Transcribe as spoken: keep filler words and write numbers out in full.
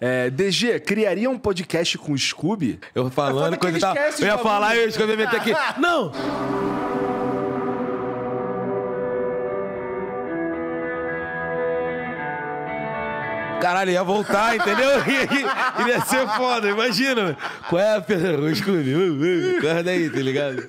É, D G, criaria um podcast com o Scooby? Eu falando, eu coisa e tal. Eu ia falar e o Scooby ia meter aqui. Não! Caralho, ia voltar, entendeu? Ia ser foda, imagina. Qual é a pergunta? Scooby, acorda aí, tá ligado?